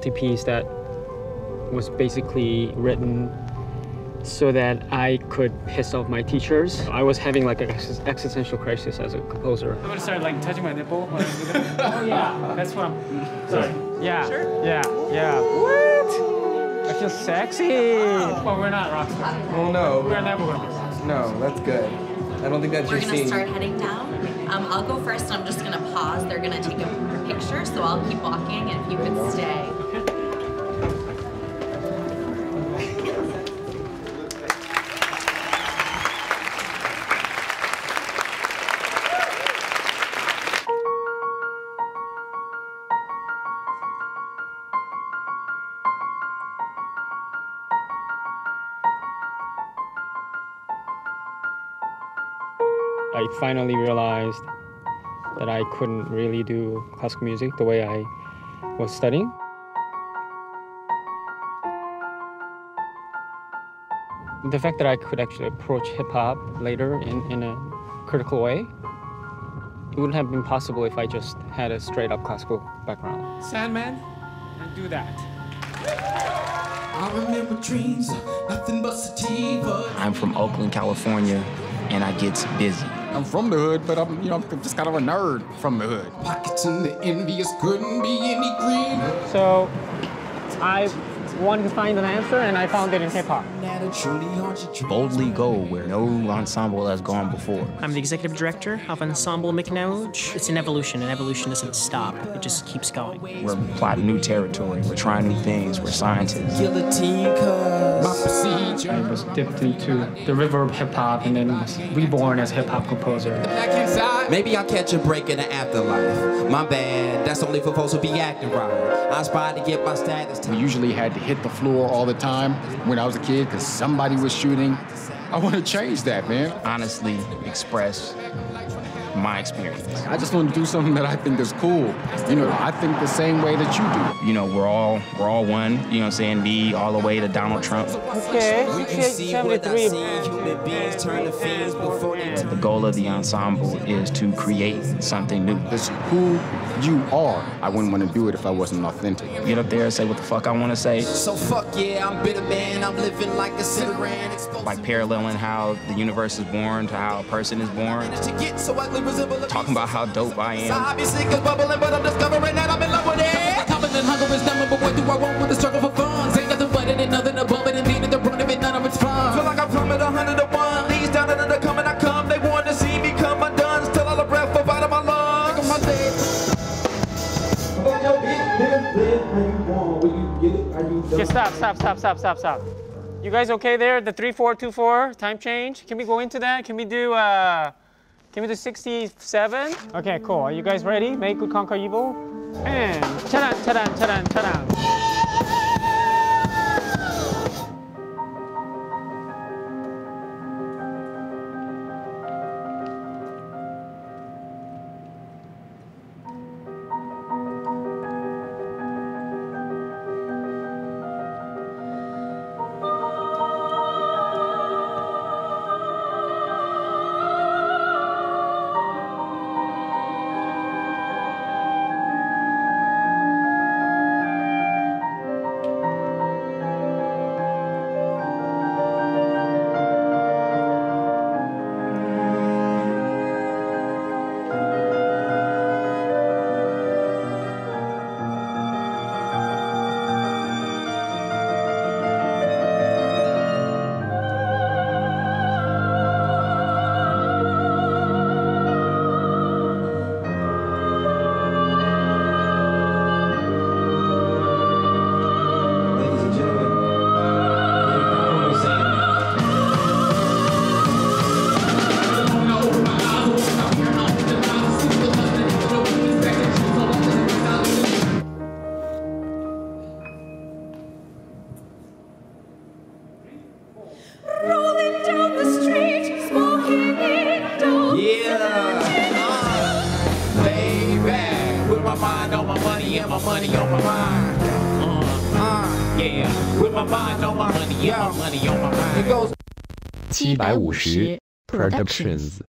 novelty piece that was basically written so that I could piss off my teachers. I was having like an existential crisis as a composer. I'm gonna start like touching my nipple. Oh yeah, that's what I'm... Sorry. Yeah, sure? yeah. What? I feel sexy. Oh. Well, we're not rock stars. Oh no. We're never gonna be rock stars. No, that's good. I don't think that's your scene. We're gonna start heading down. I'll go first and I'm just gonna pause. They're gonna take a picture, so I'll keep walking and if you could stay. I finally realized that I couldn't really do classical music the way I was studying. The fact that I could actually approach hip-hop later in a critical way, it wouldn't have been possible if I just had a straight-up classical background. Sandman, and do that. I remember dreams, nothing but sativa. I'm from Oakland, California, and I get busy. I'm from the hood, but I'm, I'm just kind of a nerd from the hood. Pockets in the envious couldn't be any greener. So I wanted to find an answer, and I found it in hip-hop. Boldly go where no ensemble has gone before. I'm the executive director of Ensemble Mik Nawooj. It's an evolution, and evolution doesn't stop. It just keeps going. We're plotting new territory. We're trying new things. We're scientists. I was dipped into the river of hip-hop and then was reborn as a hip-hop composer. Maybe I'll catch a break in the afterlife. My bad, that's only for folks who be acting right. I was trying to get my status. I usually had to hit the floor all the time when I was a kid because somebody was shooting. I want to change that, man. Honestly express my experience. I just want to do something that I think is cool. I think the same way that you do. We're all one, saying, me all the way to Donald Trump. Okay, we can see what I see. Human beings turn to fiends before they turn. The goal of the ensemble is to create something new. It's who you are. I wouldn't want to do it if I wasn't authentic. Get up there and say what the fuck I want to say. So fuck yeah, I'm bitter man, I'm living like a Cimarron. Like paralleling how the universe is born to how a person is born. Talking about how dope I am. I be sick of bubbling, but I'm discovering that I'm in love with it. Coming and hunger is number, but what do I want with the struggle for funds? Ain't nothing but it and nothing above it, and needed the brunt of it, none of it's fun. Feel like I plummeted 101, leads down under the come and I come. They want to see me come undone, still all the breath up out of my lungs. Look at my face. Okay, stop. You guys okay there? The 3-4-2-4 time change? Can we go into that? Can we do, Can we do 67? Okay, cool. Are you guys ready? Make good conquer evil. And ta-da, ta-da, ta-da, ta-da. It goes 750 productions.